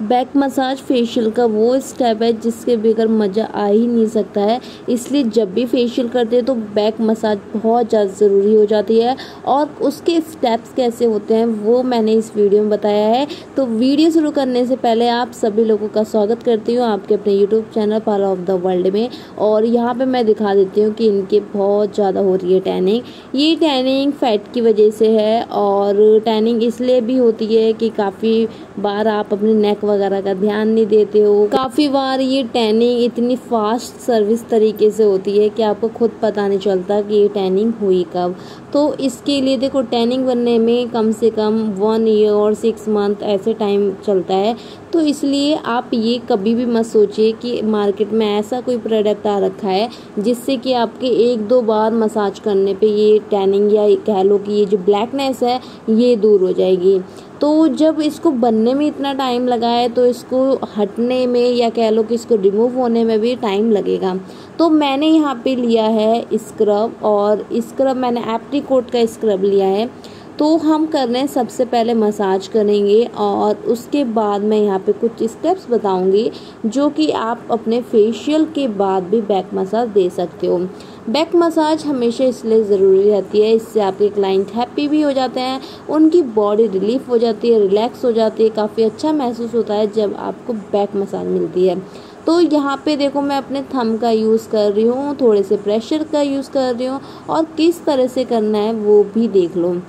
Back massage facial का वो step है जिसके बगैर मज़ा आ ही नहीं सकता है, इसलिए जब भी फेशियल करते हैं तो बैक मसाज बहुत ज़्यादा ज़रूरी हो जाती है और उसके स्टेप्स कैसे होते हैं वो मैंने इस वीडियो में बताया है। तो वीडियो शुरू करने से पहले आप सभी लोगों का स्वागत करती हूँ आपके अपने YouTube channel parlour of the world में। और यहाँ पर मैं दिखा देती हूँ कि इनके बहुत ज़्यादा हो रही है टैनिंग। ये टैनिंग फैट की वजह से है और टैनिंग इसलिए भी होती है कि काफ़ी बार आप अपने नेक वगैरह का ध्यान नहीं देते हो। काफ़ी बार ये टैनिंग इतनी फास्ट सर्विस तरीके से होती है कि आपको खुद पता नहीं चलता कि ये टैनिंग हुई कब। तो इसके लिए देखो, टैनिंग बनने में कम से कम 1 ईयर और 6 मंथ ऐसे टाइम चलता है। तो इसलिए आप ये कभी भी मत सोचिए कि मार्केट में ऐसा कोई प्रोडक्ट आ रखा है जिससे कि आपके 1-2 बार मसाज करने पे ये टैनिंग या कह लो कि ये जो ब्लैकनेस है ये दूर हो जाएगी। तो जब इसको बनने में इतना टाइम लगा है तो इसको हटने में या कह लो कि इसको रिमूव होने में भी टाइम लगेगा। तो मैंने यहाँ पे लिया है स्क्रब, और स्क्रब मैंने एप्रीकोट का स्क्रब लिया है। तो हम कर रहे हैं, सबसे पहले मसाज करेंगे और उसके बाद मैं यहाँ पे कुछ स्टेप्स बताऊँगी जो कि आप अपने फेशियल के बाद भी बैक मसाज दे सकते हो। बैक मसाज हमेशा इसलिए ज़रूरी रहती है, इससे आपके क्लाइंट हैप्पी भी हो जाते हैं, उनकी बॉडी रिलीफ हो जाती है, रिलैक्स हो जाती है, काफ़ी अच्छा महसूस होता है जब आपको बैक मसाज मिलती है। तो यहाँ पे देखो, मैं अपने थंब का यूज़ कर रही हूँ, थोड़े से प्रेशर का यूज़ कर रही हूँ और किस तरह से करना है वो भी देख लो।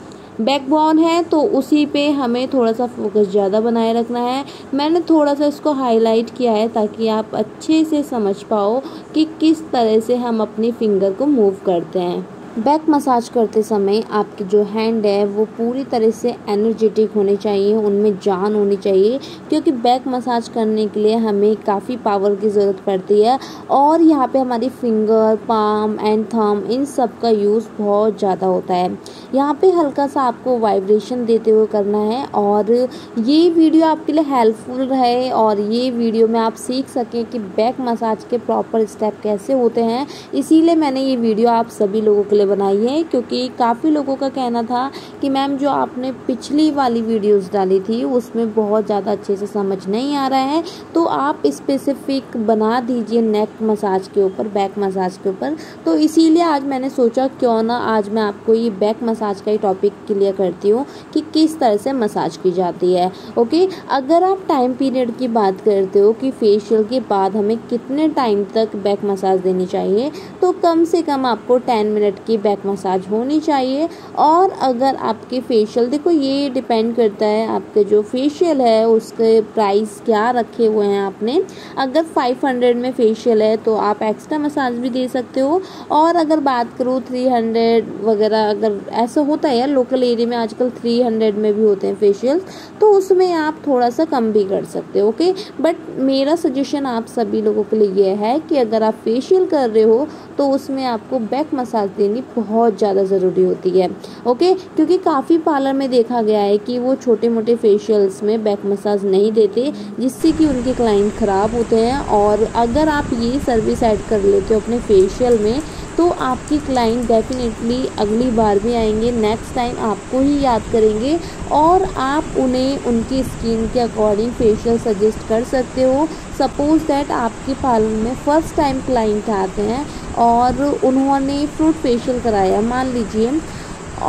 बैकबोन है तो उसी पे हमें थोड़ा सा फोकस ज़्यादा बनाए रखना है। मैंने थोड़ा सा इसको हाईलाइट किया है ताकि आप अच्छे से समझ पाओ कि किस तरह से हम अपनी फिंगर को मूव करते हैं। बैक मसाज करते समय आपकी जो हैंड है वो पूरी तरह से एनर्जेटिक होनी चाहिए, उनमें जान होनी चाहिए, क्योंकि बैक मसाज करने के लिए हमें काफ़ी पावर की ज़रूरत पड़ती है। और यहाँ पे हमारी फिंगर, पाम एंड थंब इन सब का यूज़ बहुत ज़्यादा होता है। यहाँ पे हल्का सा आपको वाइब्रेशन देते हुए करना है। और ये वीडियो आपके लिए हेल्पफुल रहे और ये वीडियो में आप सीख सकें कि बैक मसाज के प्रॉपर स्टेप कैसे होते हैं, इसीलिए मैंने ये वीडियो आप सभी लोगों के लिए बनाई है। क्योंकि काफ़ी लोगों का कहना था कि मैम जो आपने पिछली वाली वीडियोस डाली थी उसमें बहुत ज़्यादा अच्छे से समझ नहीं आ रहा है, तो आप स्पेसिफिक बना दीजिए नेक मसाज के ऊपर, बैक मसाज के ऊपर। तो इसीलिए आज मैंने सोचा क्यों ना आज मैं आपको ये बैक मसाज का ही टॉपिक क्लियर करती हूँ कि किस तरह से मसाज की जाती है। ओके, अगर आप टाइम पीरियड की बात करते हो कि फेशियल के बाद हमें कितने टाइम तक बैक मसाज देनी चाहिए, तो कम से कम आपको 10 मिनट की बैक मसाज होनी चाहिए। और अगर आपके फेशियल, देखो ये डिपेंड करता है आपके जो फेशियल है उसके प्राइस क्या रखे हुए हैं आपने। अगर 500 में फेशियल है तो आप एक्स्ट्रा मसाज भी दे सकते हो। और अगर बात करूँ 300 वगैरह, अगर ऐसा होता है लोकल एरिया में आजकल 300 में भी होते हैं फेशियल, तो उसमें आप थोड़ा सा कम भी कर सकते हो। ओके, बट मेरा सजेशन आप सभी लोगों के लिए यह है कि अगर आप फेशियल कर रहे हो तो उसमें आपको बैक मसाज देनी बहुत ज़्यादा ज़रूरी होती है। ओके, क्योंकि काफ़ी पार्लर में देखा गया है कि वो छोटे मोटे फेशियल्स में बैक मसाज नहीं देते, जिससे कि उनके क्लाइंट ख़राब होते हैं। और अगर आप ये सर्विस ऐड कर लेते हो अपने फेशियल में तो आपकी क्लाइंट डेफिनेटली अगली बार भी आएंगे, नेक्स्ट टाइम आपको ही याद करेंगे और आप उन्हें उनकी स्किन के अकॉर्डिंग फेशियल सजेस्ट कर सकते हो। सपोज़ दैट आपके पार्लर में फ़र्स्ट टाइम क्लाइंट आते हैं और उन्होंने फ्रूट फेशियल कराया मान लीजिए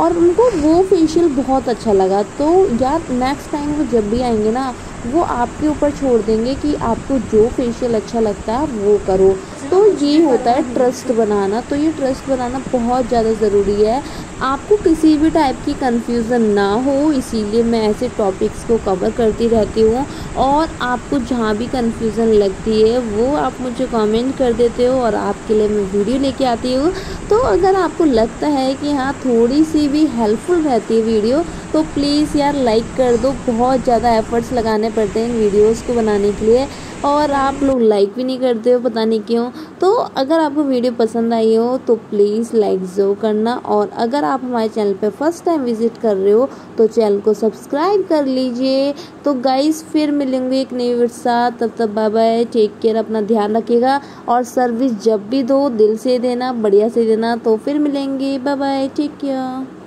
और उनको वो फेशियल बहुत अच्छा लगा, तो यार नेक्स्ट टाइम वो जब भी आएंगे ना वो आपके ऊपर छोड़ देंगे कि आपको जो फेशियल अच्छा लगता है वो करो। तो ये होता है ट्रस्ट बनाना। तो ये ट्रस्ट बनाना बहुत ज़्यादा ज़रूरी है, आपको किसी भी टाइप की कंफ्यूजन ना हो, इसीलिए मैं ऐसे टॉपिक्स को कवर करती रहती हूँ। और आपको जहाँ भी कंफ्यूजन लगती है वो आप मुझे कमेंट कर देते हो और आपके लिए मैं वीडियो लेके आती हूँ। तो अगर आपको लगता है कि हाँ थोड़ी सी भी हेल्पफुल रहती है वीडियो तो प्लीज़ यार लाइक कर दो। बहुत ज़्यादा एफर्ट्स लगाने पड़ते हैं वीडियोज़ को बनाने के लिए और आप लोग लाइक भी नहीं करते हो, पता नहीं क्यों। तो अगर आपको वीडियो पसंद आई हो तो प्लीज़ लाइक ज़रूर करना। और अगर आप हमारे चैनल पे फर्स्ट टाइम विज़िट कर रहे हो तो चैनल को सब्सक्राइब कर लीजिए। तो गाइस फिर मिलेंगे एक नई वीडियो साथ, तब तक बाय बाय, टेक केयर, अपना ध्यान रखिएगा। और सर्विस जब भी दो दिल से देना, बढ़िया से देना। तो फिर मिलेंगे, बाय बाय, टेक केयर।